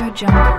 Audiojungle.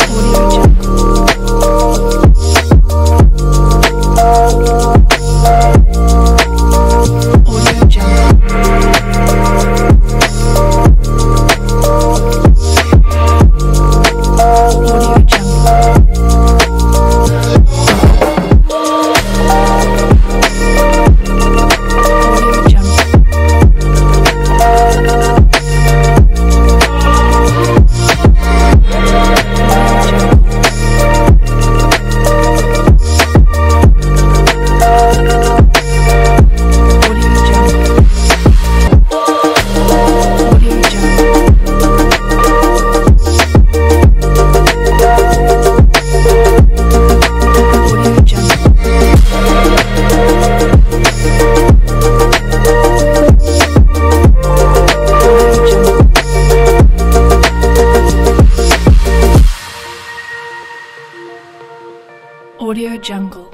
Audiojungle. Audiojungle.